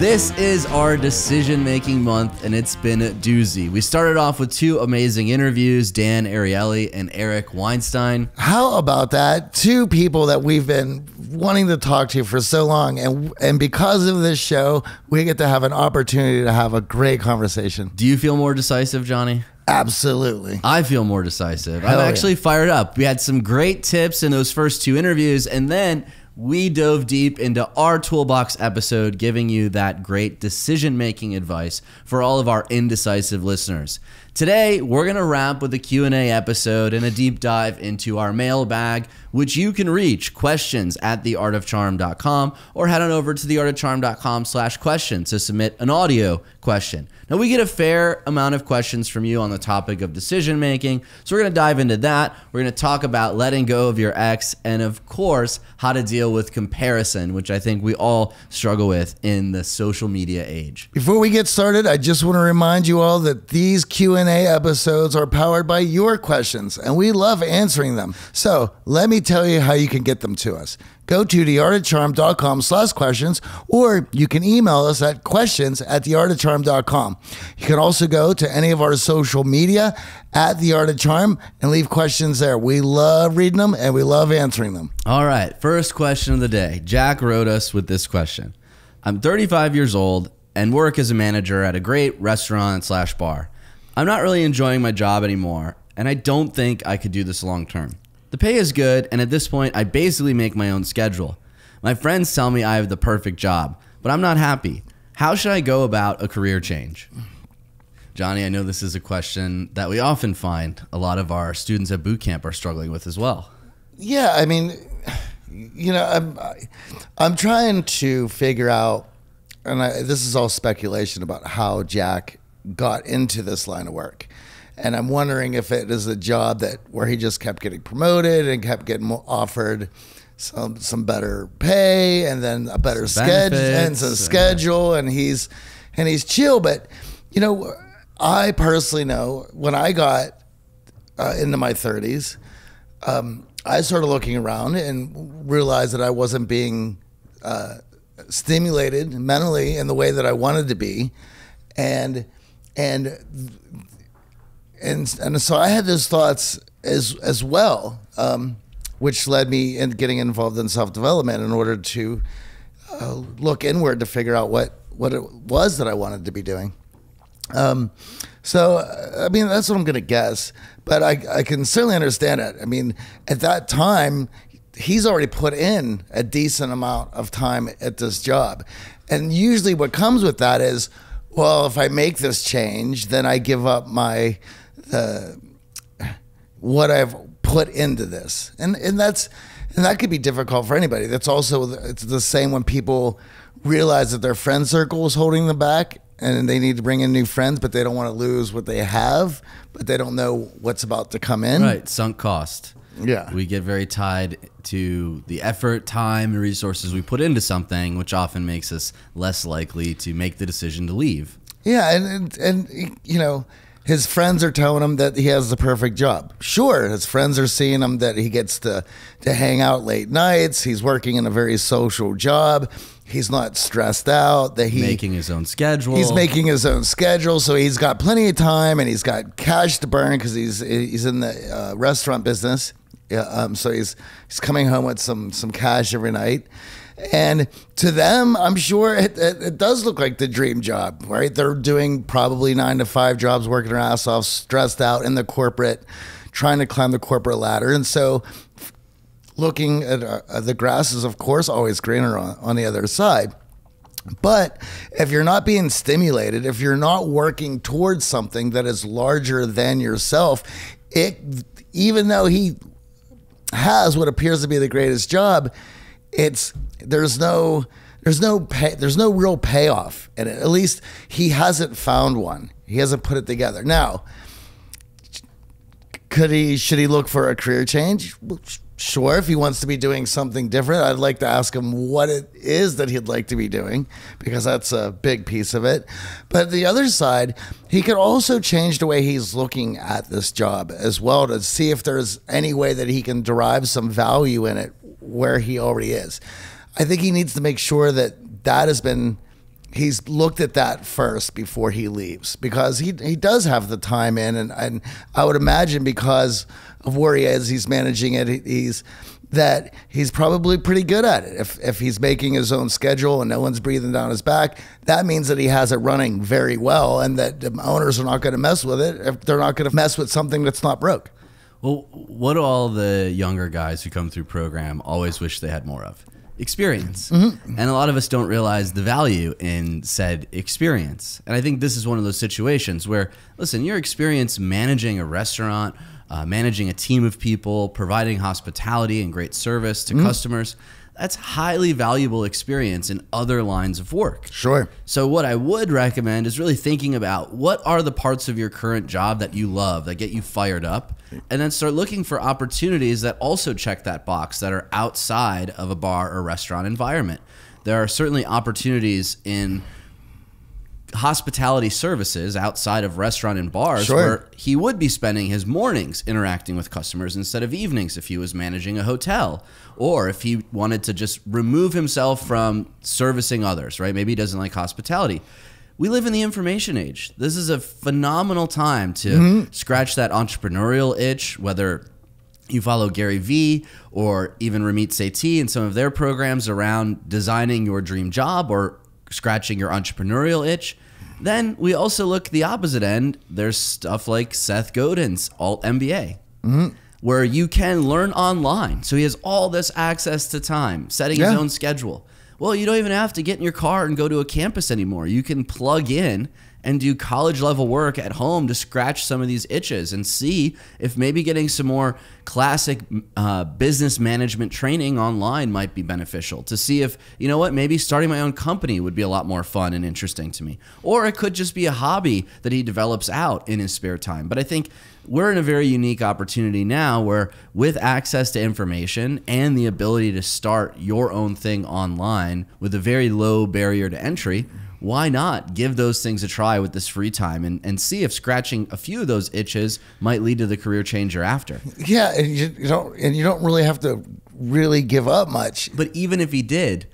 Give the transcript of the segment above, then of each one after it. This is our decision-making month, and it's been a doozy. We started off with two amazing interviews, Dan Ariely and Eric Weinstein. How about that? Two people that we've been wanting to talk to for so long, and because of this show, we get to have an opportunity to have a great conversation. Do you feel more decisive, Johnny? Absolutely. I feel more decisive. Hell, I'm actually fired up. We had some great tips in those first two interviews, and then we dove deep into our toolbox episode, giving you that great decision-making advice for all of our indecisive listeners. Today, we're going to wrap with a Q&A episode and a deep dive into our mailbag, which you can reach questions@theartofcharm.com or head on over to theartofcharm.com/questions to submit an audio question. Now, we get a fair amount of questions from you on the topic of decision-making, so we're going to dive into that. We're going to talk about letting go of your ex and, of course, how to deal with comparison, which I think we all struggle with in the social media age. Before we get started, I just want to remind you all that these Q&A episodes are powered by your questions, and we love answering them. So let me tell you how you can get them to us. Go to theartofcharm.com/questions, or you can email us at questions@theartofcharm.com. You can also go to any of our social media at The Art of Charm and leave questions there. We love reading them and we love answering them. All right, first question of the day. Jack wrote us with this question. I'm 35 years old and work as a manager at a great restaurant/bar. I'm not really enjoying my job anymore, and I don't think I could do this long term. The pay is good, and at this point, I basically make my own schedule. My friends tell me I have the perfect job, but I'm not happy. How should I go about a career change? Johnny, I know this is a question that we often find a lot of our students at boot camp are struggling with as well. Yeah, I mean, you know, I'm trying to figure out, and this is all speculation about how Jack got into this line of work. And I'm wondering if it is a job that where he just kept getting promoted and kept getting offered some better pay and then a better schedule and some schedule, and he's chill. But you know, I personally know when I got into my 30s, I started looking around and realized that I wasn't being stimulated mentally in the way that I wanted to be, and so I had those thoughts as well, which led me in getting involved in self-development in order to look inward to figure out what it was that I wanted to be doing. So, I mean, that's what I'm going to guess, but I can certainly understand it. I mean, at that time, he's already put in a decent amount of time at this job. And usually what comes with that is, well, if I make this change, then I give up my what I've put into this, and that could be difficult for anybody. That's also it's the same when people realize that their friend circle is holding them back, and they need to bring in new friends, but they don't want to lose what they have, but they don't know what's about to come in. Right, sunk cost. Yeah, we get very tied to the effort, time, and resources we put into something, which often makes us less likely to make the decision to leave. Yeah, and you know, his friends are telling him that he has the perfect job. Sure, his friends are seeing him that he gets to hang out late nights. He's working in a very social job. He's not stressed out. That he's making his own schedule. He's making his own schedule, so he's got plenty of time and he's got cash to burn because he's in the restaurant business. Yeah, so he's coming home with some cash every night, and to them, I'm sure it does look like the dream job, right? They're doing probably 9-to-5 jobs, working their ass off, stressed out in the corporate, trying to climb the corporate ladder, and so looking at the grass is, of course, always greener on the other side. But if you're not being stimulated, if you're not working towards something that is larger than yourself, even though he has what appears to be the greatest job, there's no real payoff in it. At least he hasn't found one. He hasn't put it together. Now, should he look for a career change? Well, sure, if he wants to be doing something different. I'd like to ask him what it is that he'd like to be doing, because that's a big piece of it. But the other side, he could also change the way he's looking at this job as well, to see if there's any way that he can derive some value in it where he already is. I think he needs to make sure that that has been he's looked at that first before he leaves, because he does have the time in, and I would imagine because of where he is, he's managing it, he's probably pretty good at it. If he's making his own schedule and no one's breathing down his back, that means that he has it running very well, and that the owners are not going to mess with it if they're not going to mess with something that's not broke. Well, what do all the younger guys who come through program always wish they had more of? Experience. Mm-hmm. And a lot of us don't realize the value in said experience. And I think this is one of those situations where, listen, your experience managing a restaurant, managing a team of people, providing hospitality and great service to customers, that's highly valuable experience in other lines of work. Sure. So what I would recommend is really thinking about what are the parts of your current job that you love, that get you fired up, and then start looking for opportunities that also check that box, that are outside of a bar or restaurant environment. There are certainly opportunities in hospitality services outside of restaurant and bars, sure, where he would be spending his mornings interacting with customers instead of evenings if he was managing a hotel, or if he wanted to just remove himself from servicing others, right? Maybe he doesn't like hospitality. We live in the information age. This is a phenomenal time to scratch that entrepreneurial itch, whether you follow Gary Vee or even Ramit Sethi and some of their programs around designing your dream job or scratching your entrepreneurial itch. Then we also look the opposite end. There's stuff like Seth Godin's Alt-MBA, where you can learn online. So he has all this access to time, setting his own schedule. Well, you don't even have to get in your car and go to a campus anymore. You can plug in and do college level work at home to scratch some of these itches and see if maybe getting some more classic business management training online might be beneficial, to see if, you know what, maybe starting my own company would be a lot more fun and interesting to me. Or it could just be a hobby that he develops out in his spare time. But I think we're in a very unique opportunity now where, with access to information and the ability to start your own thing online with a very low barrier to entry, why not give those things a try with this free time and see if scratching a few of those itches might lead to the career change you're after? Yeah, and you don't really have to really give up much. But even if he did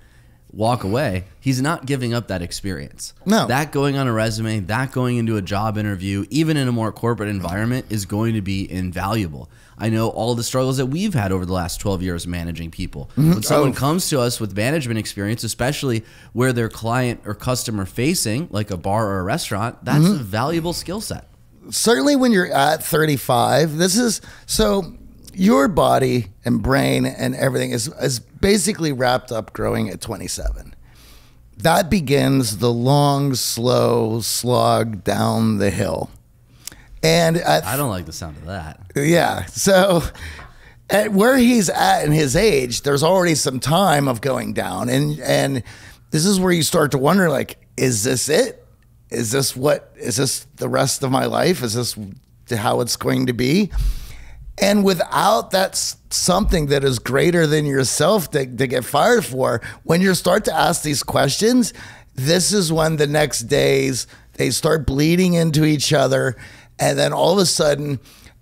walk away, he's not giving up that experience. No. That going on a resume, that going into a job interview, even in a more corporate environment, is going to be invaluable. I know all the struggles that we've had over the last 12 years managing people. When someone comes to us with management experience, especially where they're client or customer facing, like a bar or a restaurant, that's a valuable skill set. Certainly when you're at 35, this is so your body and brain and everything is basically wrapped up growing at 27. That begins the long, slow slog down the hill. And I don't like the sound of that. Yeah. So at where he's at in his age, there's already some time of going down. And this is where you start to wonder, like, is this it? Is this the rest of my life? Is this how it's going to be? And without that something that is greater than yourself to get fired for, when you start to ask these questions, this is when the next days, they start bleeding into each other. And then all of a sudden,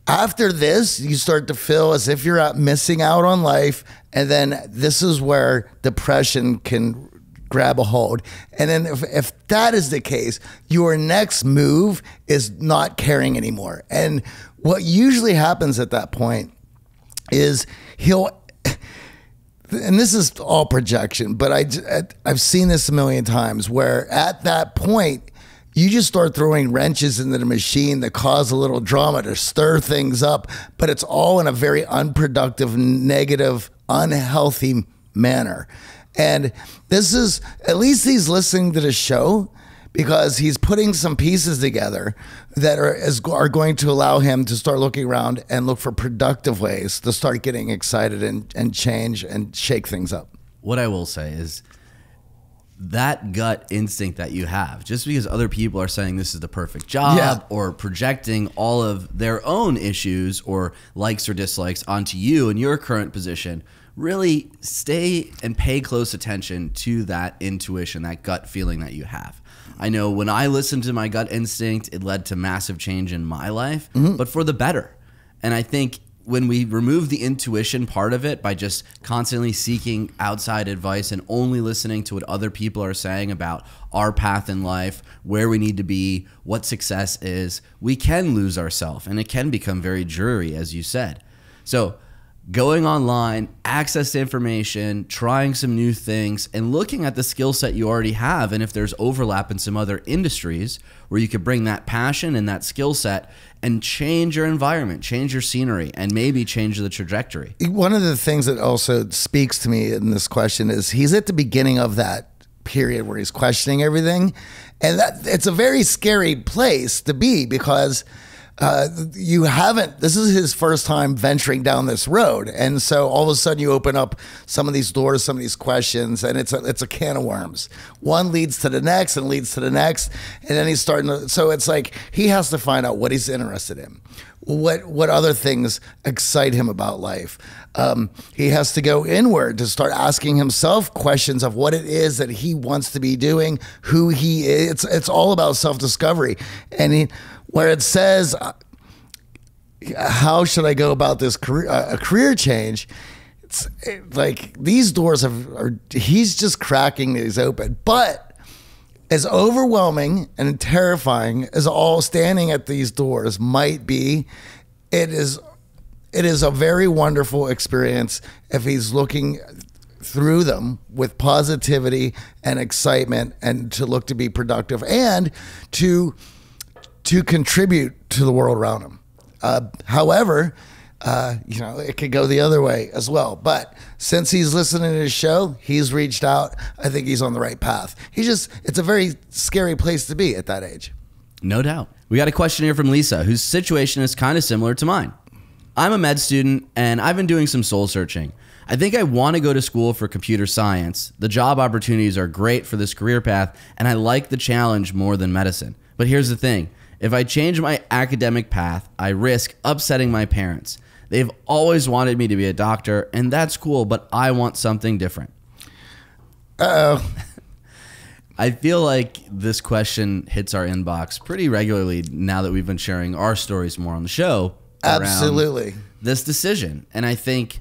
after this, you start to feel as if you're out missing out on life. And then this is where depression can grab a hold. And then if that is the case, your next move is not caring anymore. And what usually happens at that point is he'll, and this is all projection, but I've seen this a million times, where at that point, you just start throwing wrenches into the machine that cause a little drama to stir things up, but it's all in a very unproductive, negative, unhealthy manner. And this is, at least he's listening to the show, because he's putting some pieces together that are going to allow him to start looking around and look for productive ways to start getting excited and change and shake things up. What I will say is, that gut instinct that you have, just because other people are saying this is the perfect job or projecting all of their own issues or likes or dislikes onto you and your current position, really stay and pay close attention to that intuition, that gut feeling that you have. I know when I listened to my gut instinct, it led to massive change in my life, but for the better. And I think when we remove the intuition part of it by just constantly seeking outside advice and only listening to what other people are saying about our path in life, where we need to be, what success is, we can lose ourselves and it can become very dreary, as you said. So going online, access to information, trying some new things, and looking at the skill set you already have, and if there's overlap in some other industries where you could bring that passion and that skill set and change your environment, change your scenery, and maybe change the trajectory. One of the things that also speaks to me in this question is he's at the beginning of that period where he's questioning everything, and that it's a very scary place to be, because you haven't, this is his first time venturing down this road. And so all of a sudden you open up some of these doors, some of these questions, and it's a can of worms. One leads to the next and leads to the next. And then he's starting to, so it's like, he has to find out what he's interested in. What other things excite him about life? He has to go inward to start asking himself questions of what it is that he wants to be doing, who he is. It's all about self-discovery. And he, where it says, how should I go about this career, career change? It's like these doors have, he's just cracking these open, but as overwhelming and terrifying as all standing at these doors might be, it is a very wonderful experience if he's looking through them with positivity and excitement, and to look to be productive and to contribute to the world around him. However, you know, it could go the other way as well. But since he's listening to his show, he's reached out. I think he's on the right path. He just, it's a very scary place to be at that age. No doubt. We got a question here from Lisa, whose situation is kind of similar to mine. I'm a med student and I've been doing some soul searching. I think I want to go to school for computer science. The job opportunities are great for this career path, and I like the challenge more than medicine. But here's the thing. If I change my academic path, I risk upsetting my parents. They've always wanted me to be a doctor, and that's cool, but I want something different. Uh-oh. I feel like this question hits our inbox pretty regularly now that we've been sharing our stories more on the show. Absolutely. This decision. And I think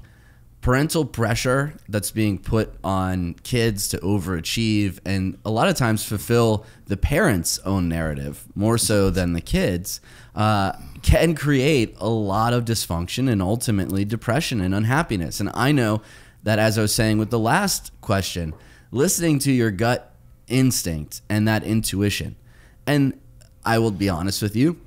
parental pressure that's being put on kids to overachieve and a lot of times fulfill the parents' own narrative more so than the kids can create a lot of dysfunction and ultimately depression and unhappiness. And I know that, as I was saying with the last question, listening to your gut instinct and that intuition. And I will be honest with you,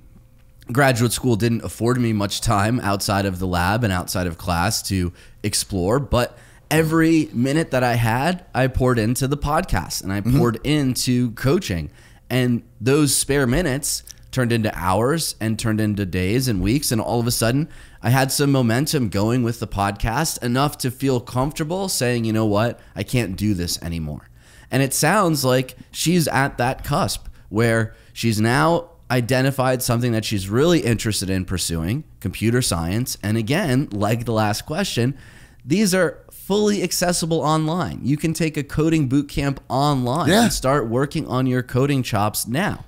graduate school didn't afford me much time outside of the lab and outside of class to explore, but every minute that I had, I poured into the podcast and I poured into coaching. And those spare minutes turned into hours and turned into days and weeks. And all of a sudden, I had some momentum going with the podcast, enough to feel comfortable saying, you know what, I can't do this anymore. And it sounds like she's at that cusp where she's now identified something that she's really interested in pursuing, computer science. And again, like the last question, these are fully accessible online. You can take a coding boot camp online and start working on your coding chops now.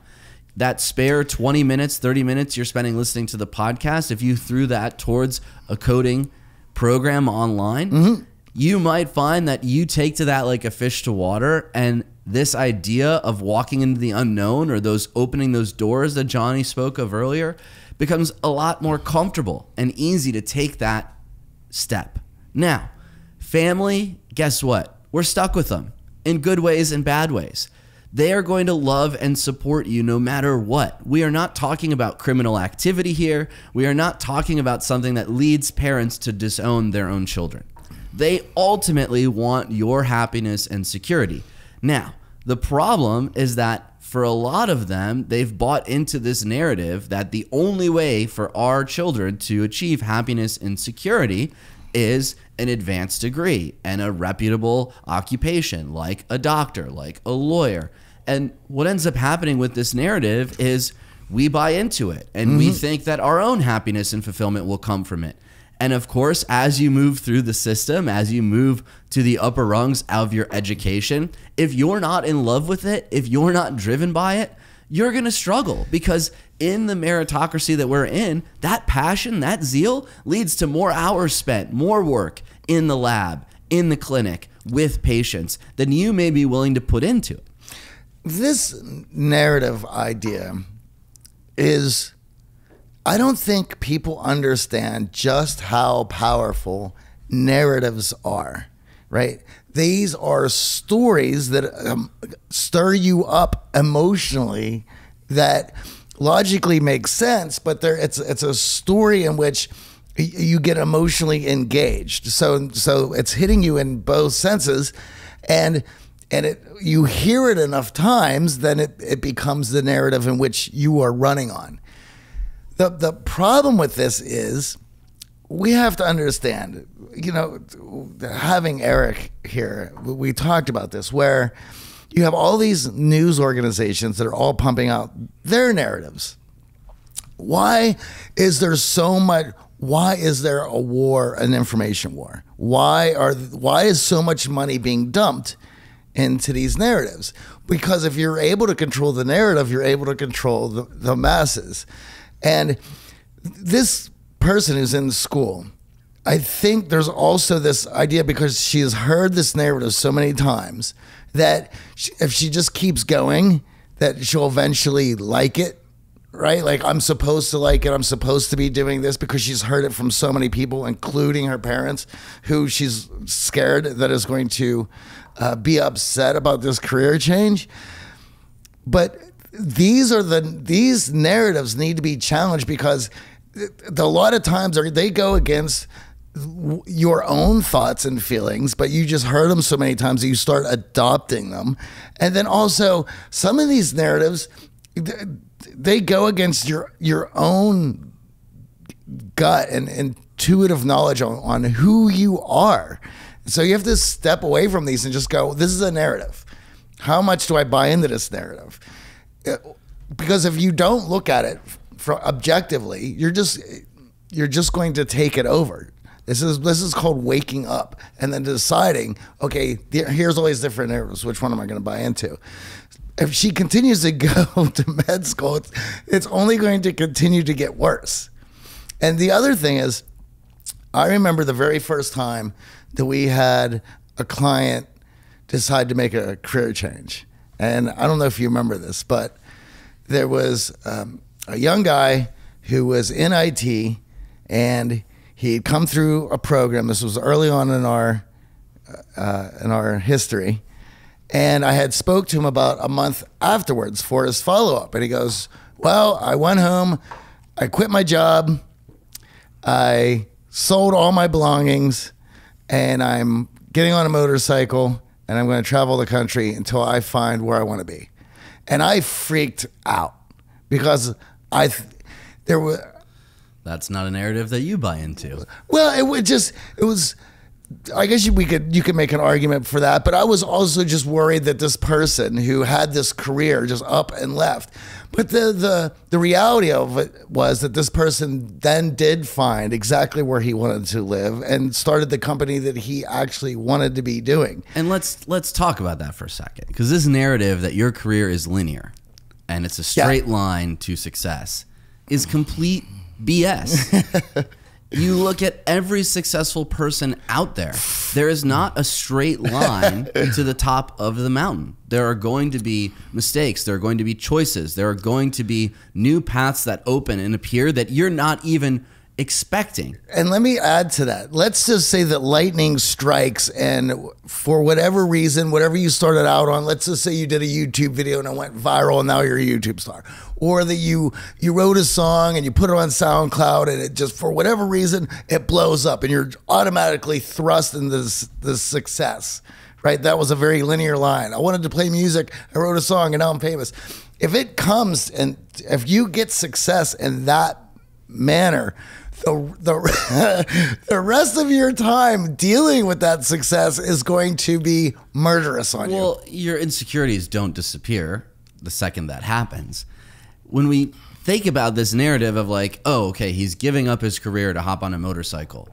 That spare 20 minutes, 30 minutes you're spending listening to the podcast, if you threw that towards a coding program online, you might find that you take to that like a fish to water, and this idea of walking into the unknown, or those opening those doors that Johnny spoke of earlier, becomes a lot more comfortable and easy to take that step. Now, family, guess what? We're stuck with them in good ways and bad ways. They are going to love and support you no matter what. We are not talking about criminal activity here. We are not talking about something that leads parents to disown their own children. They ultimately want your happiness and security. Now, the problem is that for a lot of them, they've bought into this narrative that the only way for our children to achieve happiness and security is an advanced degree and a reputable occupation, like a doctor, like a lawyer. And what ends up happening with this narrative is we buy into it, and we think that our own happiness and fulfillment will come from it. And of course, as you move through the system, as you move to the upper rungs of your education, if you're not in love with it, if you're not driven by it, you're going to struggle, because in the meritocracy that we're in, that passion, that zeal leads to more hours spent, more work in the lab, in the clinic, with patients than you may be willing to put into. This narrative idea is, I don't think people understand just how powerful narratives are, right? These are stories that stir you up emotionally that logically make sense, but it's a story in which you get emotionally engaged. So it's hitting you in both senses, and you hear it enough times, then it becomes the narrative in which you are running on. The problem with this is, we have to understand, you know, having Eric here, we talked about this, where you have all these news organizations that are all pumping out their narratives. Why is there so much? Why is there a war, an information war? Why is so much money being dumped into these narratives? Because if you're able to control the narrative, you're able to control the masses. And this person who's in school, I think there's also this idea, because she has heard this narrative so many times, that if she just keeps going, that she'll eventually like it. Right? Like, I'm supposed to like it. I'm supposed to be doing this, because she's heard it from so many people, including her parents, who she's scared that is going to be upset about this career change. But these narratives need to be challenged, because a lot of times they go against your own thoughts and feelings, but you just heard them so many times that you start adopting them. And then also, some of these narratives, they go against your own gut and intuitive knowledge on who you are. So you have to step away from these and just go, this is a narrative. How much do I buy into this narrative? Because if you don't look at it objectively, you're just going to take it over. This is called waking up and then deciding, okay, here's all these different narratives. Which one am I going to buy into? If she continues to go to med school, it's only going to continue to get worse. And the other thing is, I remember the very first time that we had a client decide to make a career change. And I don't know if you remember this, but there was a young guy who was in IT, and he had come through a program. This was early on in our history. And I had spoke to him about a month afterwards for his follow-up. And he goes, well, I went home, I quit my job, I sold all my belongings, and I'm getting on a motorcycle, and I'm going to travel the country until I find where I want to be. And I freaked out, because there was... That's not a narrative that you buy into. Well, it was... I guess you could make an argument for that, but I was also just worried that this person who had this career just up and left. But the reality of it was that this person then did find exactly where he wanted to live and started the company that he actually wanted to be doing. And let's talk about that for a second, because this narrative that your career is linear and it's a straight line to success is complete BS. You look at every successful person out there. There is not a straight line to the top of the mountain. There are going to be mistakes. There are going to be choices. There are going to be new paths that open and appear that you're not even expecting. And let me add to that. Let's just say that lightning strikes, and for whatever reason, whatever you started out on, let's just say you did a YouTube video and it went viral and now you're a YouTube star. Or that you wrote a song and you put it on SoundCloud, and it just, for whatever reason, it blows up and you're automatically thrust into this success, right? That was a very linear line. I wanted to play music, I wrote a song, and now I'm famous. If it comes, and if you get success in that manner, the rest of your time dealing with that success is going to be murderous on you. Well, your insecurities don't disappear the second that happens. When we think about this narrative of like, oh, okay, he's giving up his career to hop on a motorcycle.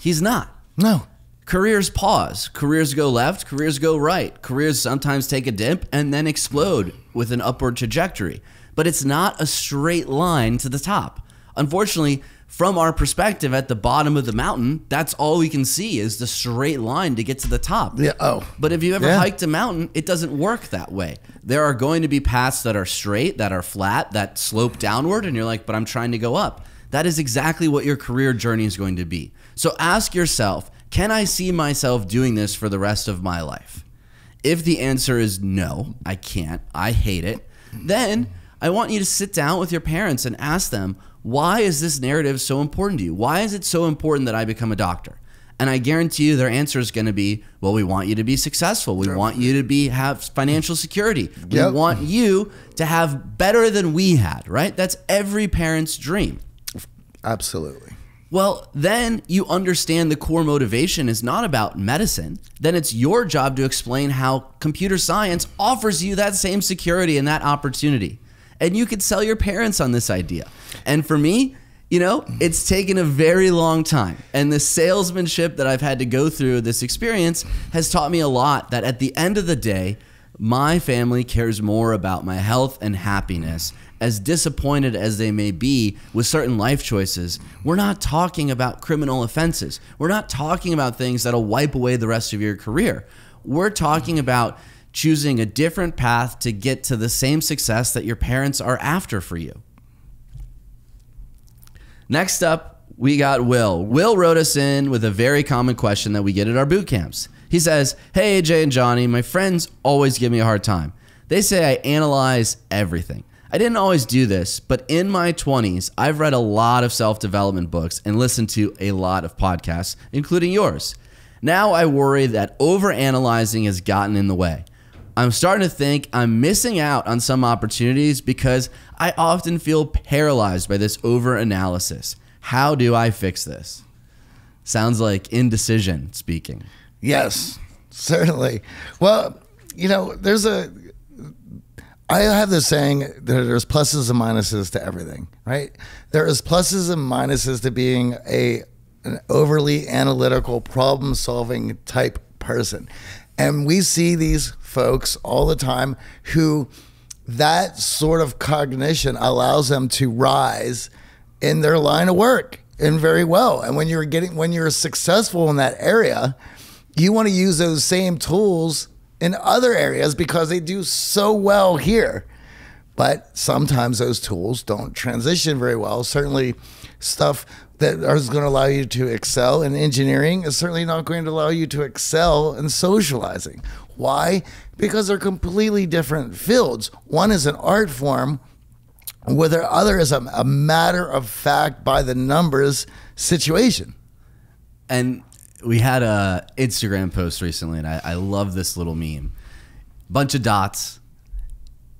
He's not. No. Careers pause, careers go left, careers go right, careers sometimes take a dip and then explode with an upward trajectory. But it's not a straight line to the top. Unfortunately, from our perspective at the bottom of the mountain, that's all we can see is the straight line to get to the top. Yeah. Oh. But if you ever hiked a mountain, it doesn't work that way. There are going to be paths that are straight, that are flat, that slope downward, and you're like, but I'm trying to go up. That is exactly what your career journey is going to be. So ask yourself, can I see myself doing this for the rest of my life? If the answer is no, I can't, I hate it, then I want you to sit down with your parents and ask them, why is this narrative so important to you? Why is it so important that I become a doctor? And I guarantee you their answer is going to be, well, we want you to be successful. We want you to have financial security. We want you to have better than we had, right? That's every parent's dream. Absolutely. Well, then you understand the core motivation is not about medicine. Then it's your job to explain how computer science offers you that same security and that opportunity. And you could sell your parents on this idea. And for me, you know, it's taken a very long time. And the salesmanship that I've had to go through this experience has taught me a lot, that at the end of the day, my family cares more about my health and happiness. As disappointed as they may be with certain life choices, we're not talking about criminal offenses. We're not talking about things that'll wipe away the rest of your career. We're talking about choosing a different path to get to the same success that your parents are after for you. Next up, we got Will. Will wrote us in with a very common question that we get at our boot camps. He says, hey, AJ and Johnny, my friends always give me a hard time. They say I analyze everything. I didn't always do this, but in my 20s, I've read a lot of self-development books and listened to a lot of podcasts, including yours. Now I worry that overanalyzing has gotten in the way. I'm starting to think I'm missing out on some opportunities because I often feel paralyzed by this overanalysis. How do I fix this? Sounds like indecision speaking. Yes, certainly. Well, you know, I have this saying that there's pluses and minuses to everything, right? There is pluses and minuses to being an overly analytical, problem-solving type person. And we see these folks all the time who that sort of cognition allows them to rise in their line of work and very well. And when you're successful in that area, you want to use those same tools in other areas because they do so well here. But sometimes those tools don't transition very well. Certainly stuff that is going to allow you to excel in engineering is certainly not going to allow you to excel in socializing. Why? Because they're completely different fields. One is an art form, where the other is a matter of fact by the numbers situation. And we had a Instagram post recently, and I love this little meme. Bunch of dots,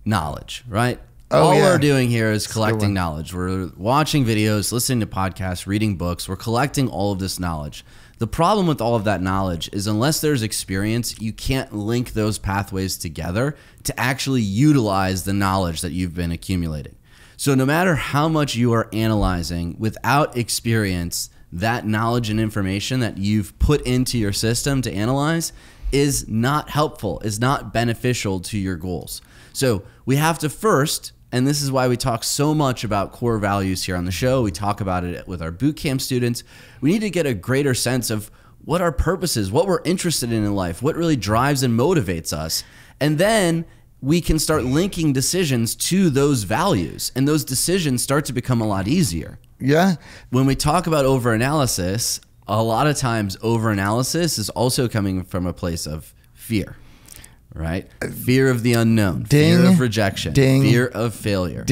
knowledge, right? Oh, all we're doing here is collecting knowledge. We're watching videos, listening to podcasts, reading books. We're collecting all of this knowledge. The problem with all of that knowledge is unless there's experience, you can't link those pathways together to actually utilize the knowledge that you've been accumulating. So no matter how much you are analyzing, without experience, that knowledge and information that you've put into your system to analyze is not helpful, is not beneficial to your goals. So we have to first, and this is why we talk so much about core values here on the show, we talk about it with our bootcamp students, we need to get a greater sense of what our purpose is, what we're interested in life, what really drives and motivates us. And then we can start linking decisions to those values, and those decisions start to become a lot easier. Yeah. When we talk about overanalysis, a lot of times overanalysis is also coming from a place of fear, right? Fear of the unknown, fear of rejection, fear of failure,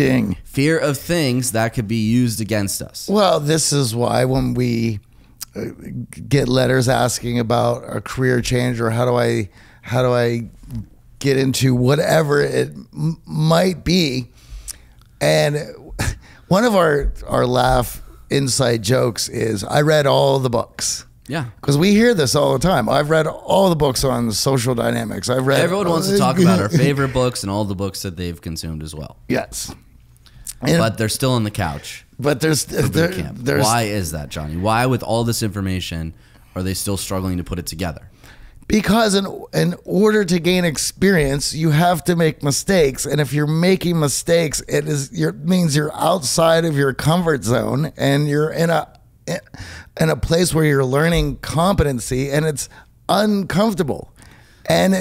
fear of things that could be used against us. Well, this is why when we get letters asking about a career change or how do I get into whatever it might be, and one of our laugh inside jokes is, I read all the books. Yeah. Because we hear this all the time. I've read all the books on social dynamics. I've read. Everyone wants to talk about our favorite books and all the books that they've consumed as well. Yes. But they're still on the couch. But there's why is that, Johnny? Why, with all this information, are they still struggling to put it together? Because in order to gain experience, you have to make mistakes. And if you're making mistakes, it means you're outside of your comfort zone and you're in a place where you're learning competency, and it's uncomfortable. And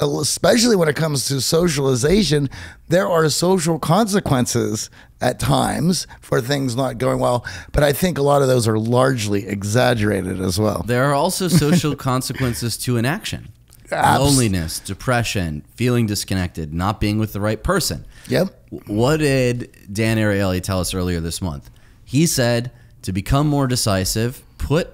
especially when it comes to socialization, there are social consequences at times for things not going well. But I think a lot of those are largely exaggerated as well. There are also social consequences to inaction. Loneliness, depression, feeling disconnected, not being with the right person. Yep. What did Dan Ariely tell us earlier this month? He said to become more decisive, put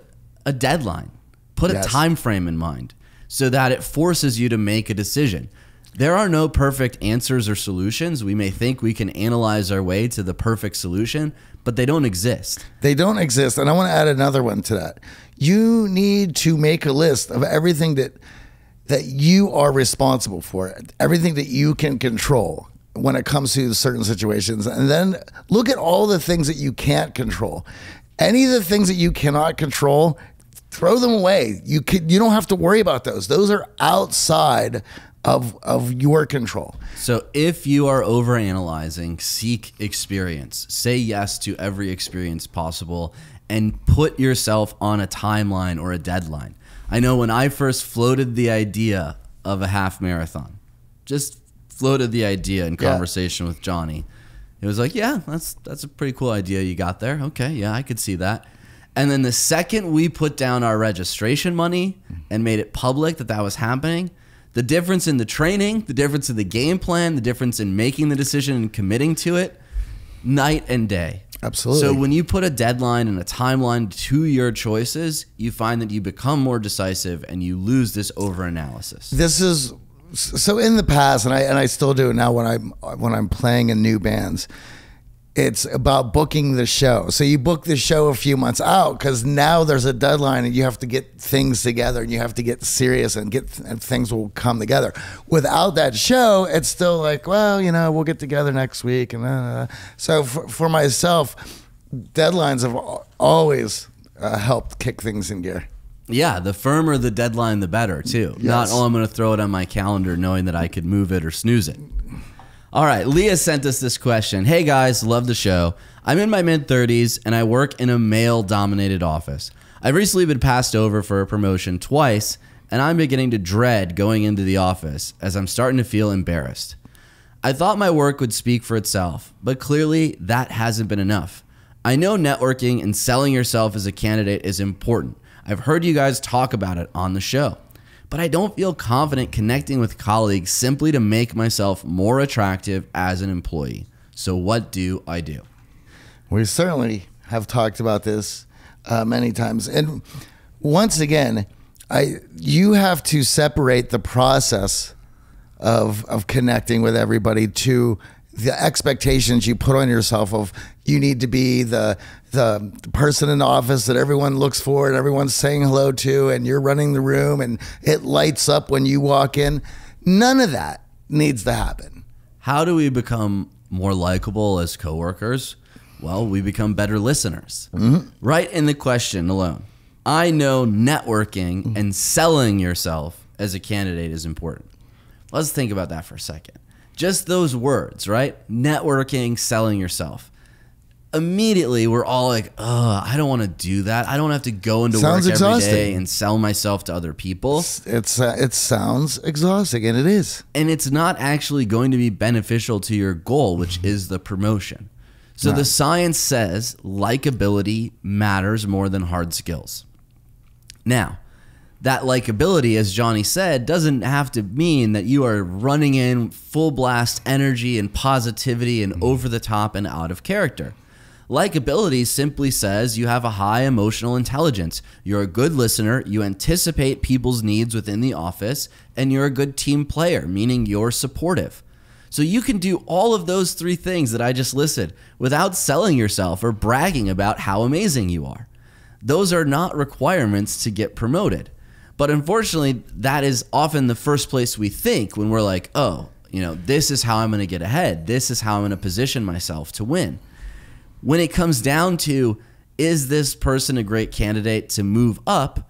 a deadline, put a time frame in mind, so that it forces you to make a decision. There are no perfect answers or solutions. We may think we can analyze our way to the perfect solution, but they don't exist. They don't exist. And I want to add another one to that. You need to make a list of everything that you are responsible for, everything that you can control when it comes to certain situations. And then look at all the things that you can't control. Any of the things that you cannot control, throw them away. You don't have to worry about those. Those are outside of your control. So if you are overanalyzing, seek experience. Say yes to every experience possible and put yourself on a timeline or a deadline. I know when I first floated the idea of a half marathon, just floated the idea in conversation with Johnny, it was like, yeah, that's a pretty cool idea you got there. Okay, yeah, I could see that. And then the second we put down our registration money and made it public that that was happening, the difference in the training, the difference in the game plan, the difference in making the decision and committing to it, night and day. Absolutely. So when you put a deadline and a timeline to your choices, you find that you become more decisive and you lose this overanalysis. This is so in the past, and I still do it now when I'm playing in new bands. It's about booking the show. So you book the show a few months out because now there's a deadline and you have to get things together and you have to get serious and things will come together. Without that show, it's still like, well, you know, we'll get together next week. And so for myself, deadlines have always helped kick things in gear. Yeah, the firmer the deadline, the better too. Yes. Not, oh, I'm going to throw it on my calendar knowing that I could move it or snooze it. All right, Leah sent us this question. Hey guys, love the show. I'm in my mid-30s and I work in a male-dominated office. I've recently been passed over for a promotion twice and I'm beginning to dread going into the office as I'm starting to feel embarrassed. I thought my work would speak for itself, but clearly that hasn't been enough. I know networking and selling yourself as a candidate is important. I've heard you guys talk about it on the show. But I don't feel confident connecting with colleagues simply to make myself more attractive as an employee. So what do I do? We certainly have talked about this many times. And once again, you have to separate the process of connecting with everybody to the expectations you put on yourself of you need to be the person in the office that everyone looks for and everyone's saying hello to, and you're running the room and it lights up when you walk in. None of that needs to happen. How do we become more likable as coworkers? Well, we become better listeners. Mm-hmm. Right in the question alone, I know networking mm-hmm. and selling yourself as a candidate is important. Let's think about that for a second. Just those words, right? Networking, selling yourself. Immediately, we're all like, oh, I don't want to do that. I don't have to go into work every day and sell myself to other people. It sounds exhausting, and it is. And it's not actually going to be beneficial to your goal, which is the promotion. So the science says likability matters more than hard skills. Now, that likability, as Johnny said, doesn't have to mean that you are running in full blast energy and positivity and over the top and out of character. Likability simply says you have a high emotional intelligence, you're a good listener, you anticipate people's needs within the office, and you're a good team player, meaning you're supportive. So you can do all of those three things that I just listed without selling yourself or bragging about how amazing you are. Those are not requirements to get promoted. But unfortunately, that is often the first place we think when we're like, oh, you know, this is how I'm going to get ahead. This is how I'm going to position myself to win. When it comes down to is this person a great candidate to move up?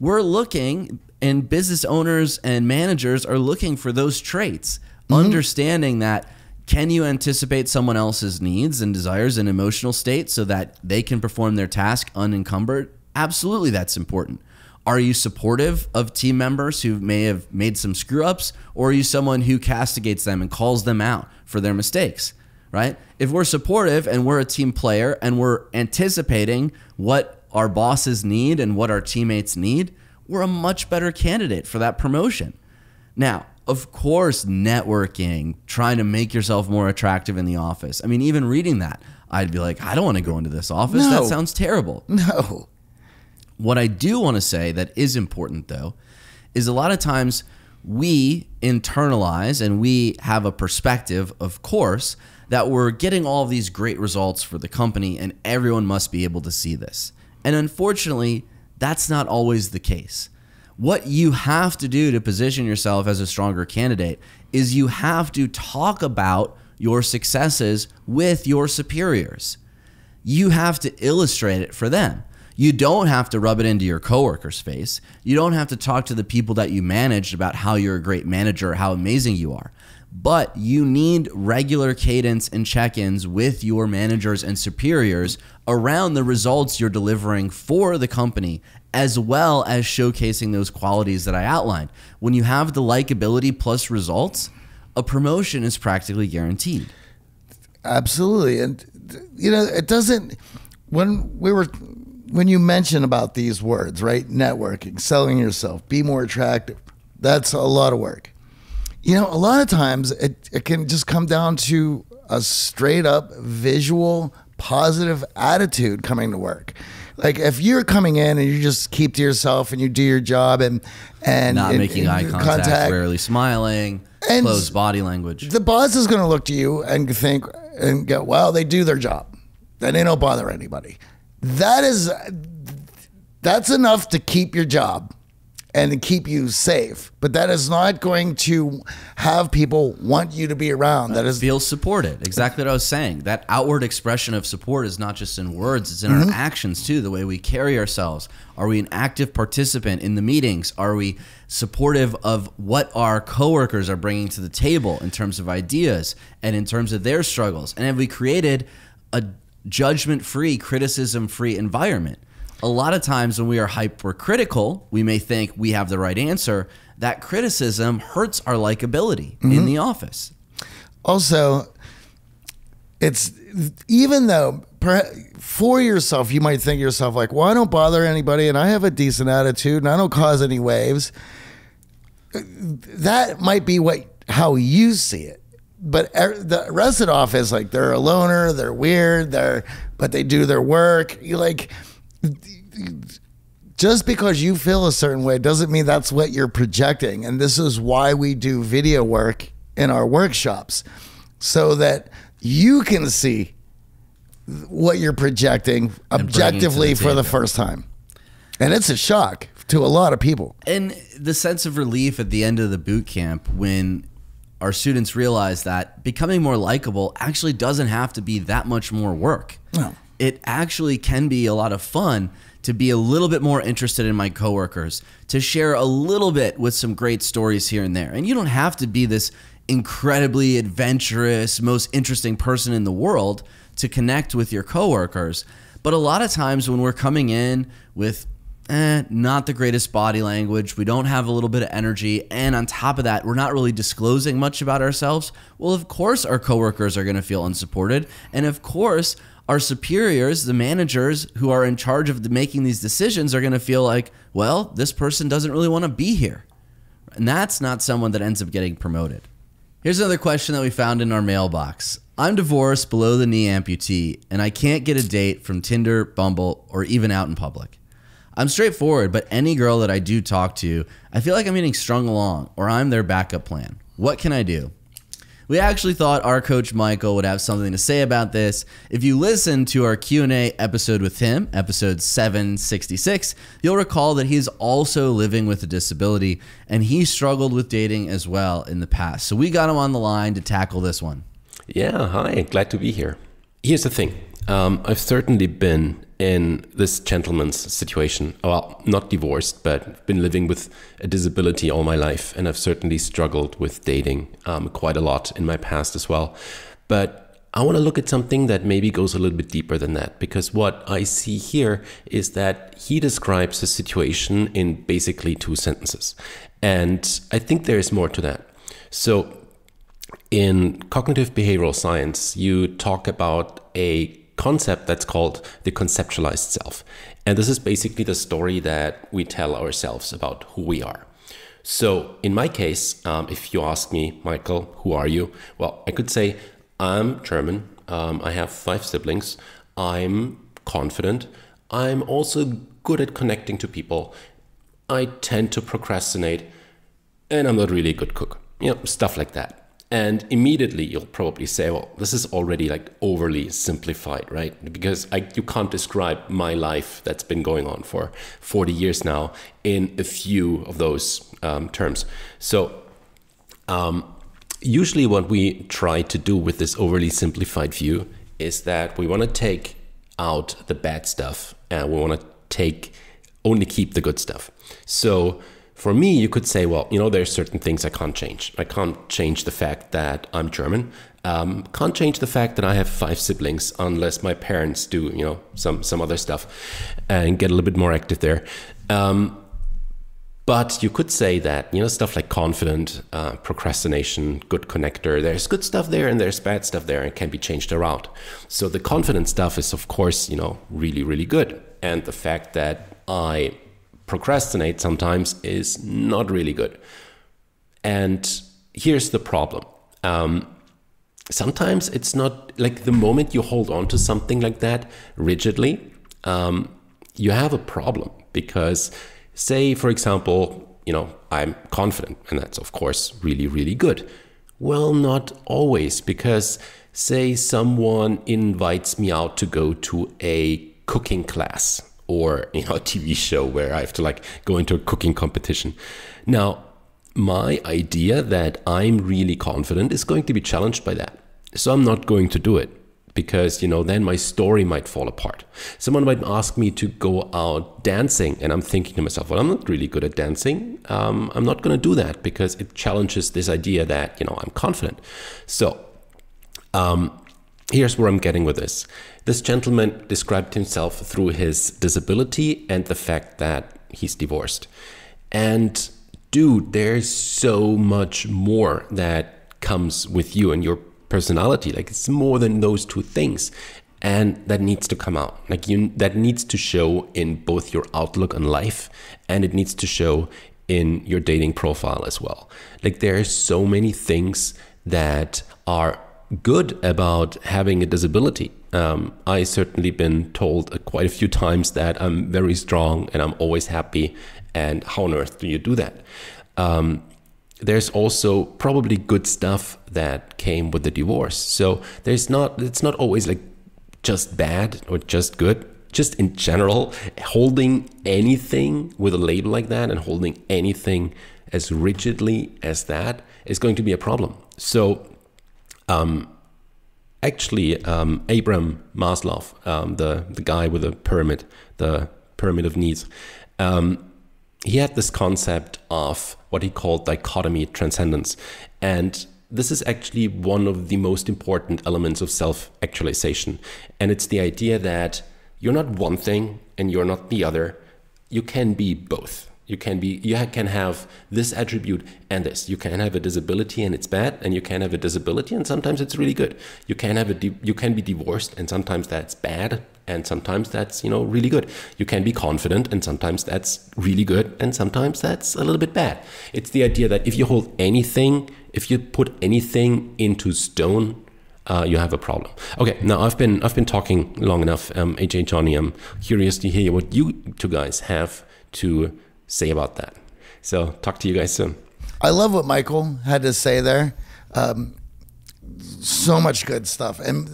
We're looking, and business owners and managers are looking for those traits, understanding that, can you anticipate someone else's needs and desires and emotional state so that they can perform their task unencumbered? Absolutely, that's important. Are you supportive of team members who may have made some screw-ups, or are you someone who castigates them and calls them out for their mistakes, right? If we're supportive and we're a team player and we're anticipating what our bosses need and what our teammates need, we're a much better candidate for that promotion. Now, of course, networking, trying to make yourself more attractive in the office. I mean, even reading that, I'd be like, I don't want to go into this office. No. That sounds terrible. No. What I do want to say that is important, though, is a lot of times we internalize and we have a perspective, of course, that we're getting all of these great results for the company and everyone must be able to see this. And unfortunately, that's not always the case. What you have to do to position yourself as a stronger candidate is you have to talk about your successes with your superiors. You have to illustrate it for them. You don't have to rub it into your coworker's face. You don't have to talk to the people that you managed about how you're a great manager, how amazing you are. But you need regular cadence and check-ins with your managers and superiors around the results you're delivering for the company, as well as showcasing those qualities that I outlined. When you have the likability plus results, a promotion is practically guaranteed. Absolutely. And you know, it doesn't, when you mention about these words, right? Networking, selling yourself, be more attractive. That's a lot of work. You know, a lot of times it can just come down to a straight up visual, positive attitude coming to work. Like if you're coming in and you just keep to yourself and you do your job and not making eye contact, rarely smiling, and closed body language, the boss is going to look to you and think and go, well, they do their job and they don't bother anybody. That's enough to keep your job and to keep you safe, but that is not going to have people want you to be around. That is, feel supported. Exactly what I was saying. That outward expression of support is not just in words, it's in our actions too, the way we carry ourselves. Are we an active participant in the meetings? Are we supportive of what our coworkers are bringing to the table in terms of ideas and in terms of their struggles? And have we created a judgment-free, criticism-free environment? A lot of times when we are hypercritical, we may think we have the right answer. That criticism hurts our likability in the office. Also, it's, even though for yourself, you might think to yourself like, well, I don't bother anybody and I have a decent attitude and I don't cause any waves. That might be how you see it. But the rest of the office, like, they're a loner, they're weird, but they do their work. You're like, just because you feel a certain way doesn't mean that's what you're projecting. And this is why we do video work in our workshops, so that you can see what you're projecting objectively for the first time. And it's a shock to a lot of people. And the sense of relief at the end of the boot camp when our students realize that becoming more likable actually doesn't have to be that much more work. No. It actually can be a lot of fun to be a little bit more interested in my coworkers, to share a little bit with some great stories here and there. And you don't have to be this incredibly adventurous, most interesting person in the world to connect with your coworkers. But a lot of times when we're coming in with not the greatest body language, we don't have a little bit of energy, and on top of that, we're not really disclosing much about ourselves, well, of course our coworkers are going to feel unsupported, and of course our superiors, the managers who are in charge of making these decisions, are going to feel like, well, this person doesn't really want to be here. And that's not someone that ends up getting promoted. Here's another question that we found in our mailbox. I'm divorced, below the knee amputee, and I can't get a date from Tinder, Bumble, or even out in public. I'm straightforward, but any girl that I do talk to, I feel like I'm getting strung along or I'm their backup plan. What can I do? We actually thought our coach Michael would have something to say about this. If you listen to our Q&A episode with him, episode 766, you'll recall that he's also living with a disability and he struggled with dating as well in the past. So we got him on the line to tackle this one. Yeah, hi, glad to be here. Here's the thing. I've certainly been in this gentleman's situation. Well, not divorced, but been living with a disability all my life. And I've certainly struggled with dating quite a lot in my past as well. But I want to look at something that maybe goes a little bit deeper than that, because what I see here is that he describes his situation in basically 2 sentences. And I think there is more to that. So in cognitive behavioral science, you talk about a concept that's called the conceptualized self. And this is basically the story that we tell ourselves about who we are. So in my case, if you ask me, Michael, who are you? Well, I could say, I'm German, I have 5 siblings, I'm confident, I'm also good at connecting to people, I tend to procrastinate, and I'm not really a good cook, you know, stuff like that. And immediately you'll probably say, well, this is already like overly simplified, right? Because you can't describe my life that's been going on for 40 years now in a few of those terms. So, usually what we try to do with this overly simplified view is that we want to take out the bad stuff and we want to only keep the good stuff. So for me, you could say, well, you know, there's certain things I can't change. I can't change the fact that I'm German. Can't change the fact that I have 5 siblings unless my parents do, you know, some other stuff and get a little bit more active there. But you could say that, you know, stuff like confident, procrastination, good connector, there's good stuff there and there's bad stuff there and can be changed around. So the confident stuff is, of course, you know, really, really good. And the fact that I procrastinate sometimes is not really good. And here's the problem. Sometimes it's not like the moment you hold on to something like that rigidly, you have a problem because... Say, for example, you know, I'm confident, and that's, of course, really, really good. Well, not always, because say someone invites me out to go to a cooking class or, you know, a TV show where I have to like go into a cooking competition. Now, my idea that I'm really confident is going to be challenged by that. So I'm not going to do it because, you know, then my story might fall apart. Someone might ask me to go out dancing and I'm thinking to myself, well, I'm not really good at dancing. I'm not going to do that because it challenges this idea that, you know, I'm confident. So here's where I'm getting with this. This gentleman described himself through his disability and the fact that he's divorced. And dude, there's so much more that comes with you and your personality. Like, it's more than those 2 things, and that needs to come out. Like, that needs to show in both your outlook on life, and it needs to show in your dating profile as well. Like, there are so many things that are good about having a disability. I certainly been told quite a few times that I'm very strong and I'm always happy, and how on earth do you do that? There's also probably good stuff that came with the divorce. So it's not always like just bad or just good. Just in general, holding anything with a label like that and holding anything as rigidly as that is going to be a problem. So Abraham Maslow, the guy with the pyramid of needs, he had this concept of what he called dichotomy transcendence. And this is actually one of the most important elements of self-actualization. And it's the idea that you're not one thing and you're not the other. You can be both. You can have this attribute and this. You can have a disability and it's bad, and you can have a disability and sometimes it's really good. You can have you can be divorced and sometimes that's bad and sometimes that's, you know, really good. You can be confident and sometimes that's really good and sometimes that's a little bit bad. It's the idea that if you hold anything, if you put anything into stone, you have a problem. Okay, now I've been talking long enough. AJ, Johnny, I'm curious to hear what you two guys have to say about that. So talk to you guys soon. I love what Michael had to say there. So much good stuff. And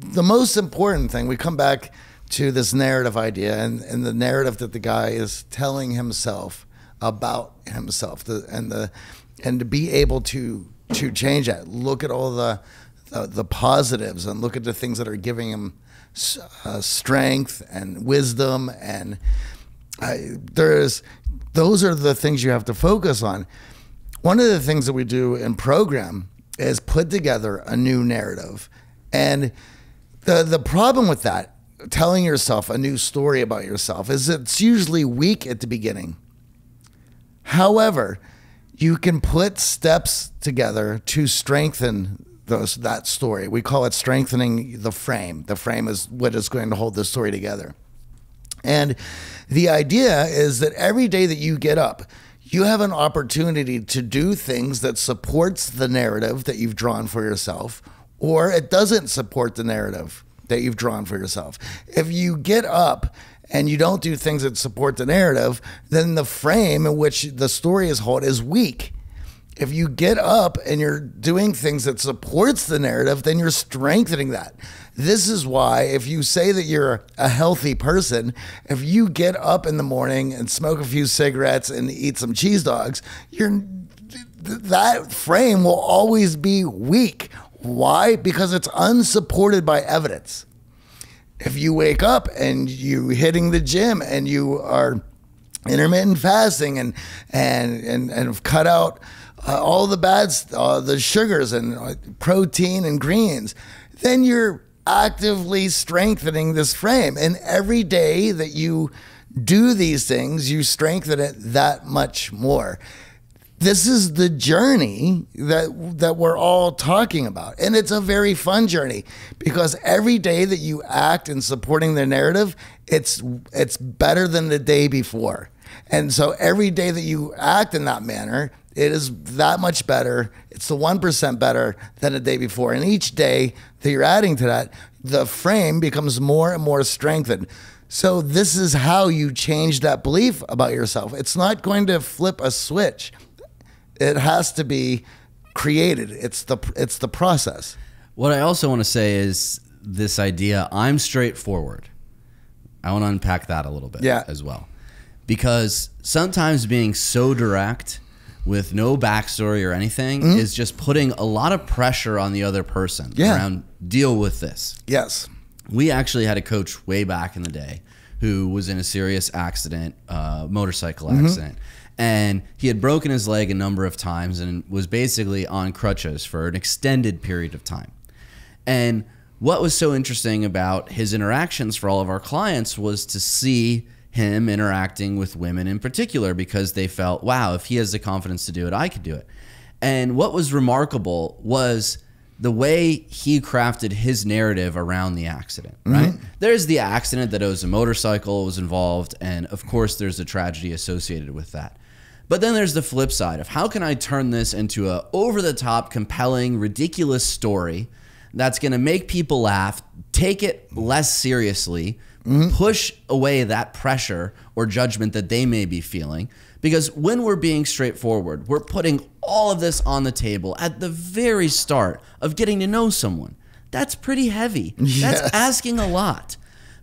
the most important thing, we come back to this narrative idea and the narrative that the guy is telling himself about himself, and to be able to change that. Look at all the the positives and look at the things that are giving him strength and wisdom, and those are the things you have to focus on. One of the things that we do in program is put together a new narrative, and the problem with that, telling yourself a new story about yourself, is it's usually weak at the beginning. However, you can put steps together to strengthen that story. We call it strengthening the frame. The frame is what is going to hold the story together. And the idea is that every day that you get up, you have an opportunity to do things that supports the narrative that you've drawn for yourself, or it doesn't support the narrative that you've drawn for yourself. If you get up and you don't do things that support the narrative, then the frame in which the story is held is weak. If you get up and you're doing things that supports the narrative, then you're strengthening that. This is why if you say that you're a healthy person, if you get up in the morning and smoke a few cigarettes and eat some cheese dogs, that frame will always be weak. Why? Because it's unsupported by evidence. If you wake up and you're hitting the gym and you are intermittent fasting and cut out all the bad, the sugars and protein and greens, then you're actively strengthening this frame. And every day that you do these things, you strengthen it that much more. This is the journey that we're all talking about. And it's a very fun journey, because every day that you act in supporting the narrative, it's better than the day before. And so every day that you act in that manner, it is that much better. It's the 1% better than the day before. And each day that you're adding to that, the frame becomes more and more strengthened. So this is how you change that belief about yourself. It's not going to flip a switch. It has to be created. It's the process. What I also want to say is this idea, I'm straightforward. I want to unpack that a little bit as well. Because sometimes being so direct with no backstory or anything is just putting a lot of pressure on the other person around deal with this. Yes. We actually had a coach way back in the day who was in a serious accident, motorcycle accident. And he had broken his leg a number of times and was basically on crutches for an extended period of time. And what was so interesting about his interactions for all of our clients was to see him interacting with women in particular, because they felt, wow, if he has the confidence to do it, I could do it. And what was remarkable was the way he crafted his narrative around the accident, right? There's the accident that it was a motorcycle was involved, and of course there's a tragedy associated with that. But then there's the flip side of how can I turn this into a over-the-top, compelling, ridiculous story that's going to make people laugh, take it less seriously, push away that pressure or judgment that they may be feeling. Because when we're being straightforward, we're putting all of this on the table at the very start of getting to know someone. That's pretty heavy. Yes. That's asking a lot.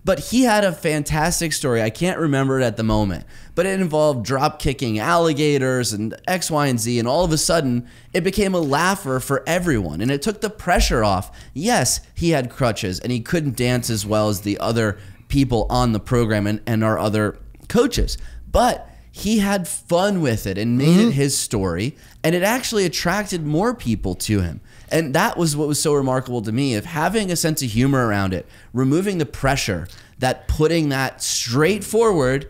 But he had a fantastic story. I can't remember it at the moment, but it involved drop kicking alligators and X, Y, and Z. And all of a sudden it became a laugher for everyone. And it took the pressure off. Yes, he had crutches and he couldn't dance as well as the other people on the program and our other coaches, but he had fun with it and made it his story. And it actually attracted more people to him. And that was what was so remarkable to me, of having a sense of humor around it, removing the pressure, that putting that straightforward,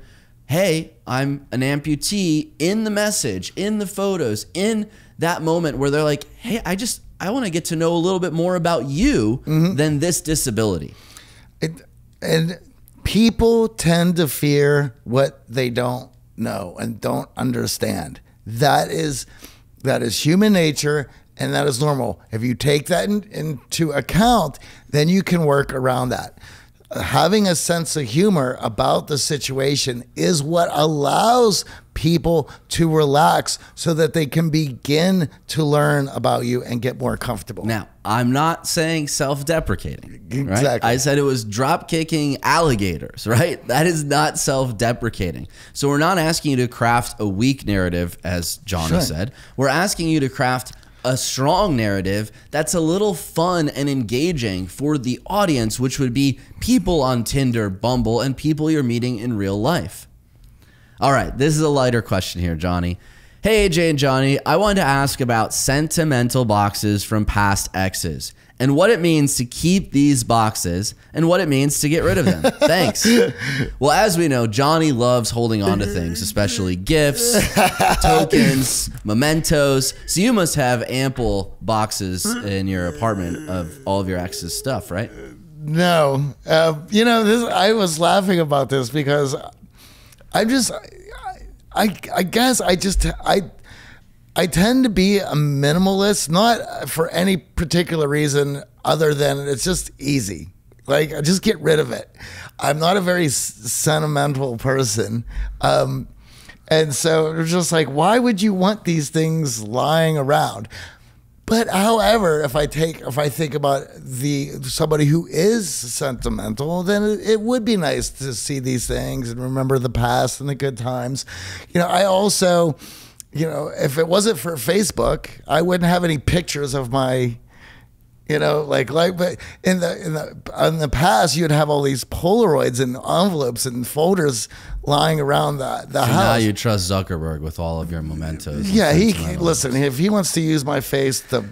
hey, I'm an amputee, in the message, in the photos, in that moment where they're like, hey, I want to get to know a little bit more about you than this disability. And people tend to fear what they don't know and don't understand. That is human nature. And that is normal. If you take that into account, then you can work around that. Having a sense of humor about the situation is what allows people to relax so that they can begin to learn about you and get more comfortable. Now, I'm not saying self-deprecating. Exactly. Right? I said it was drop-kicking alligators, right? That is not self-deprecating. So we're not asking you to craft a weak narrative, as John has said. We're asking you to craft a strong narrative that's a little fun and engaging for the audience, which would be people on Tinder, Bumble, and people you're meeting in real life. All right, this is a lighter question here, Johnny. Hey, AJ and Johnny, I wanted to ask about sentimental boxes from past exes and what it means to keep these boxes and what it means to get rid of them. Thanks. Well, as we know, Johnny loves holding on to things, especially gifts, tokens, mementos. So you must have ample boxes in your apartment of all of your ex's stuff, right? No. You know, I was laughing about this because I'm just... I guess I tend to be a minimalist, not for any particular reason other than it's just easy. Like, I just get rid of it. I'm not a very sentimental person. And so it was just like, why would you want these things lying around? But however, if I think about somebody who is sentimental, then it would be nice to see these things and remember the past and the good times. You know, I also, you know, if it wasn't for Facebook, I wouldn't have any pictures of my, you know, like but in the past you'd have all these Polaroids and envelopes and folders lying around the house. Now you trust Zuckerberg with all of your mementos. Yeah, listen, if he wants to use my face to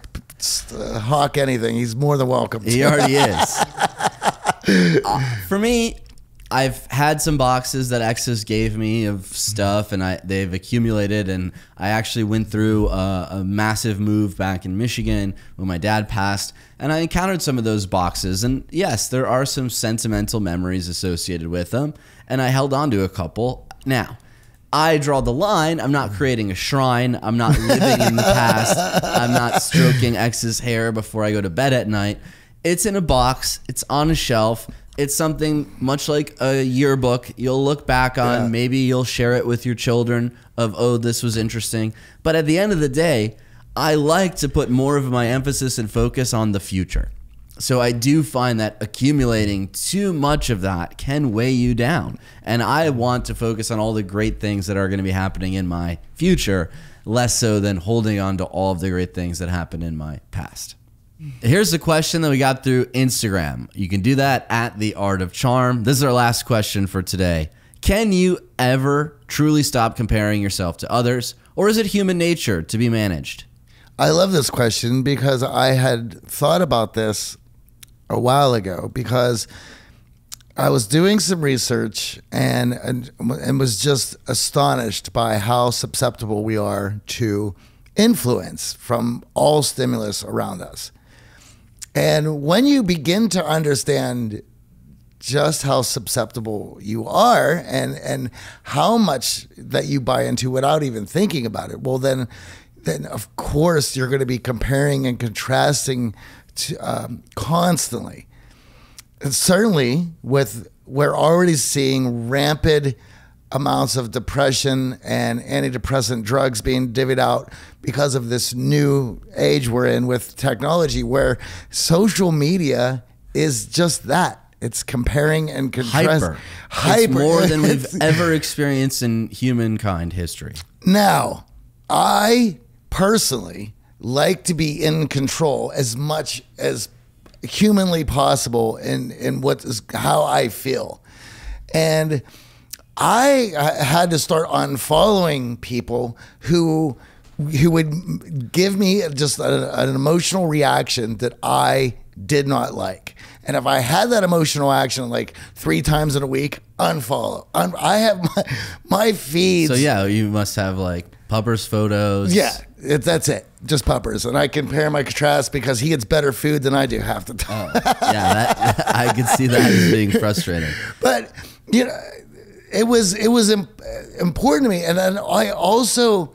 hawk anything, he's more than welcome to. He already is. For me, I've had some boxes that exes gave me of stuff, and they've accumulated, and I actually went through a massive move back in Michigan when my dad passed, and I encountered some of those boxes, and yes, there are some sentimental memories associated with them, and I held on to a couple. Now, I draw the line. I'm not creating a shrine. I'm not living in the past. I'm not stroking ex's hair before I go to bed at night. It's in a box. It's on a shelf. It's something much like a yearbook you'll look back on. Yeah. Maybe you'll share it with your children of, oh, this was interesting. But at the end of the day, I like to put more of my emphasis and focus on the future. So I do find that accumulating too much of that can weigh you down. And I want to focus on all the great things that are going to be happening in my future, less so than holding on to all of the great things that happened in my past. Here's the question that we got through Instagram. You can do that at The Art of Charm. This is our last question for today. Can you ever truly stop comparing yourself to others, or is it human nature to be managed? I love this question because I had thought about this a while ago because I was doing some research and was just astonished by how susceptible we are to influence from all stimulus around us. And when you begin to understand just how susceptible you are and how much that you buy into without even thinking about it, well, then of course you're going to be comparing and contrasting constantly. And certainly we're already seeing rampant amounts of depression and antidepressant drugs being divvied out because of this new age we're in with technology, where social media is just that. It's comparing and contrasting. Hyper. More than we've ever experienced in humankind history. Now, I personally like to be in control as much as humanly possible in what is how I feel. And I had to start unfollowing people who would give me just an emotional reaction that I did not like. And if I had that emotional action like 3 times in a week, unfollow. I have my feeds. So yeah, you must have like puppers photos. Yeah, that's it. Just puppers. And I compare my contrast because he gets better food than I do half the time. Oh, yeah, I could see that as being frustrating. But, you know, it was important to me. And then I also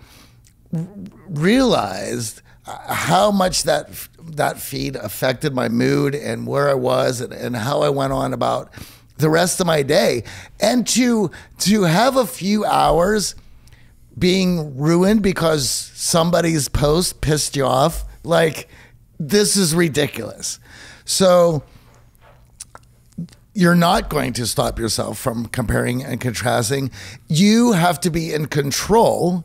realized how much that feed affected my mood and where I was and how I went on about the rest of my day. And to have a few hours being ruined because somebody's post pissed you off, like, this is ridiculous. So you're not going to stop yourself from comparing and contrasting. You have to be in control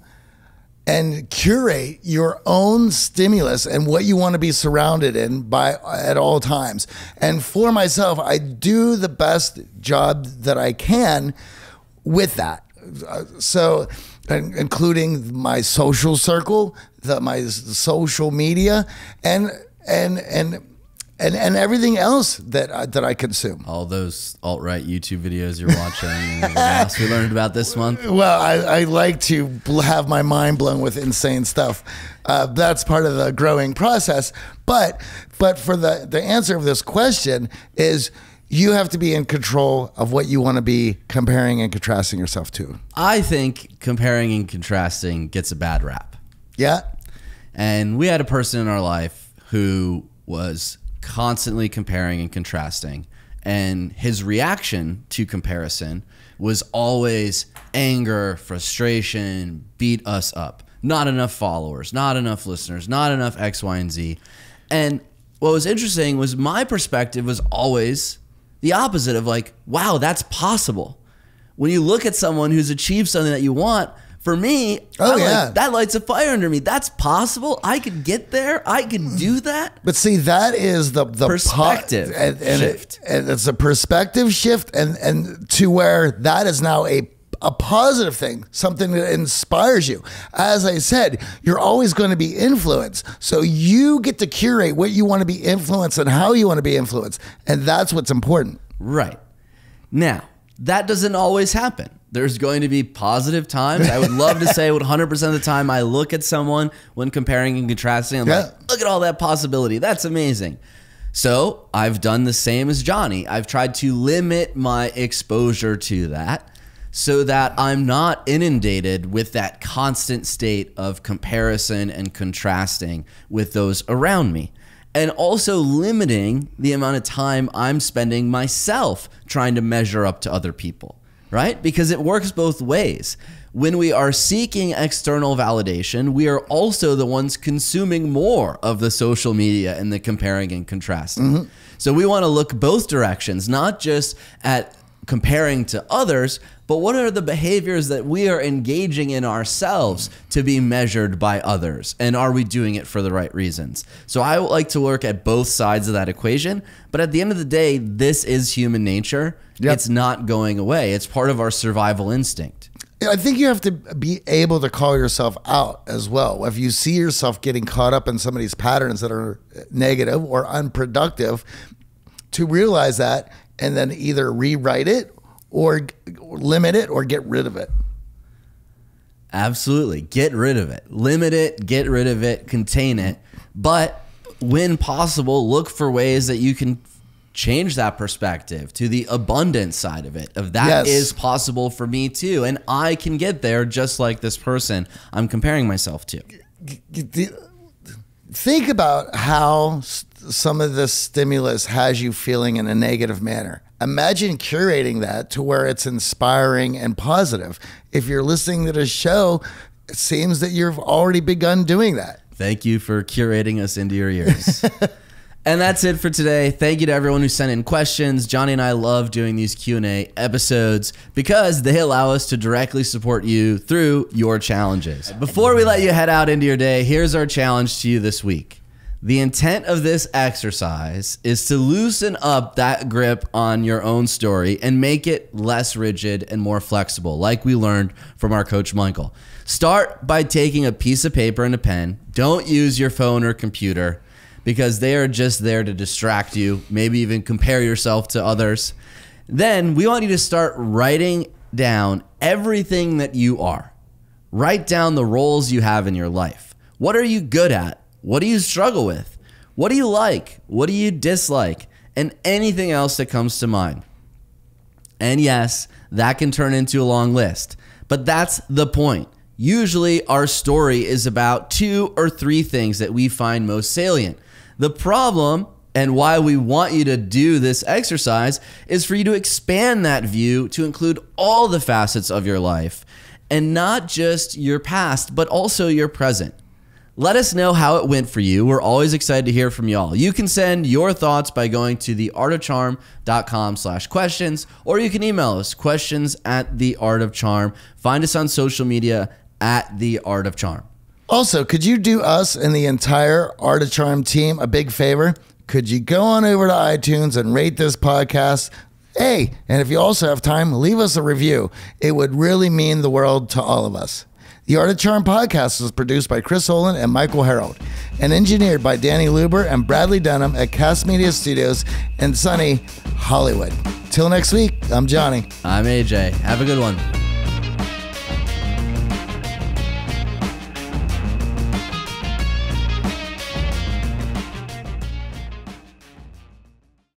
and curate your own stimulus and what you want to be surrounded in by at all times. And for myself, I do the best job that I can with that. So including my social circle, my social media, and everything else that I consume. All those alt-right YouTube videos you're watching and everything else we learned about this month. Well, I like to have my mind blown with insane stuff. That's part of the growing process. But for the answer of this question is, you have to be in control of what you want to be comparing and contrasting yourself to. I think comparing and contrasting gets a bad rap. Yeah. And we had a person in our life who was constantly comparing and contrasting, and his reaction to comparison was always anger, frustration, beat us up. Not enough followers, not enough listeners, not enough X, Y, and Z. And what was interesting was my perspective was always the opposite of like, wow, that's possible. When you look at someone who's achieved something that you want, for me, that lights a fire under me. That's possible. I could get there. I could do that. But see, that is the perspective shift. And it's a perspective shift, and to where that is now a positive thing, something that inspires you. As I said, you're always going to be influenced. So you get to curate what you want to be influenced and how you want to be influenced. And that's what's important. Right. Now, that doesn't always happen. There's going to be positive times. I would love to say 100% of the time I look at someone when comparing and contrasting, I'm like, look at all that possibility. That's amazing. So I've done the same as Johnny. I've tried to limit my exposure to that, so that I'm not inundated with that constant state of comparison and contrasting with those around me. And also limiting the amount of time I'm spending myself trying to measure up to other people, right? Because it works both ways. When we are seeking external validation, we are also the ones consuming more of the social media and the comparing and contrasting. Mm-hmm. So we want to look both directions, not just at comparing to others, but what are the behaviors that we are engaging in ourselves to be measured by others? And are we doing it for the right reasons? So I would like to work at both sides of that equation, but at the end of the day, this is human nature. Yep. It's not going away. It's part of our survival instinct. I think you have to be able to call yourself out as well. If you see yourself getting caught up in somebody's patterns that are negative or unproductive, to realize that and then either rewrite it or limit it or get rid of it. Absolutely. Get rid of it. Limit it, get rid of it, contain it. But when possible, look for ways that you can change that perspective to the abundant side of it. Of that is possible for me too. And I can get there just like this person I'm comparing myself to. Think about how some of this stimulus has you feeling in a negative manner. Imagine curating that to where it's inspiring and positive. If you're listening to this show, it seems that you've already begun doing that. Thank you for curating us into your ears. And that's it for today. Thank you to everyone who sent in questions. Johnny and I love doing these Q&A episodes because they allow us to directly support you through your challenges. Before we let you head out into your day, here's our challenge to you this week. The intent of this exercise is to loosen up that grip on your own story and make it less rigid and more flexible, like we learned from our coach, Michael. Start by taking a piece of paper and a pen. Don't use your phone or computer, because they are just there to distract you, maybe even compare yourself to others. Then we want you to start writing down everything that you are. Write down the roles you have in your life. What are you good at? What do you struggle with? What do you like? What do you dislike? And anything else that comes to mind. And yes, that can turn into a long list, but that's the point. Usually our story is about 2 or 3 things that we find most salient. The problem, and why we want you to do this exercise, is for you to expand that view to include all the facets of your life, and not just your past, but also your present. Let us know how it went for you. We're always excited to hear from y'all. You can send your thoughts by going to theartofcharm.com/questions, or you can email us, questions@theartofcharm. Find us on social media @theartofcharm. Also, could you do us and the entire Art of Charm team a big favor? Could you go on over to iTunes and rate this podcast? Hey, and if you also have time, leave us a review. It would really mean the world to all of us. The Art of Charm podcast was produced by Chris Olin and Michael Harold and engineered by Danny Luber and Bradley Dunham at Cast Media Studios in sunny Hollywood. Till next week, I'm Johnny. I'm AJ. Have a good one.